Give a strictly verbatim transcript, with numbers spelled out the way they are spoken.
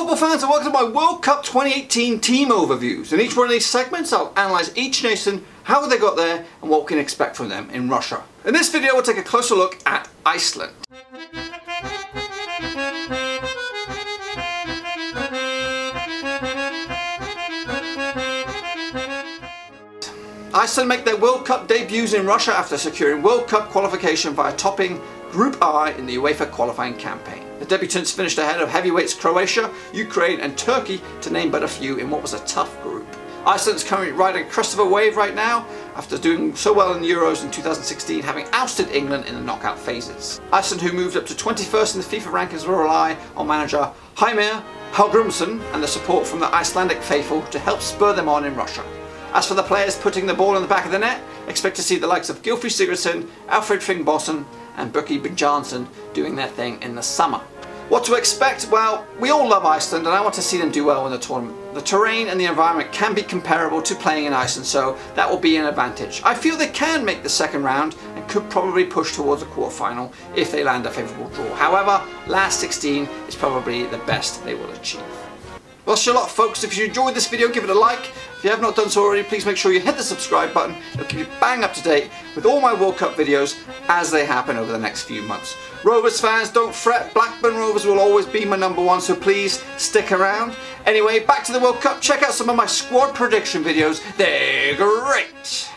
football fans, and welcome to my World Cup twenty eighteen team overviews. In each one of these segments, I'll analyse each nation, how they got there, and what we can expect from them in Russia. In this video, we'll take a closer look at Iceland. Iceland make their World Cup debuts in Russia after securing World Cup qualification via topping Group I in the UEFA qualifying campaign. The debutants finished ahead of heavyweights Croatia, Ukraine and Turkey, to name but a few, in what was a tough group. Iceland's currently riding a crest of a wave right now, after doing so well in the Euros in two thousand sixteen, having ousted England in the knockout phases. Iceland, who moved up to twenty-first in the FIFA rankings, will rely on manager Heimir Hallgrímsson and the support from the Icelandic faithful to help spur them on in Russia. As for the players putting the ball in the back of the net, expect to see the likes of Gylfi Sigurdsson, Alfred Fingbossen and Bookie Bjornsson doing their thing in the summer. What to expect? Well, we all love Iceland and I want to see them do well in the tournament. The terrain and the environment can be comparable to playing in Iceland, so that will be an advantage. I feel they can make the second round and could probably push towards a quarterfinal if they land a favourable draw. However, last sixteen is probably the best they will achieve. Well, that's a lot, folks. If you enjoyed this video, give it a like. If you have not done so already, please make sure you hit the subscribe button. It'll keep you bang up to date with all my World Cup videos as they happen over the next few months. Rovers fans, don't fret. Blackburn Rovers will always be my number one, so please stick around. Anyway, back to the World Cup. Check out some of my squad prediction videos. They're great.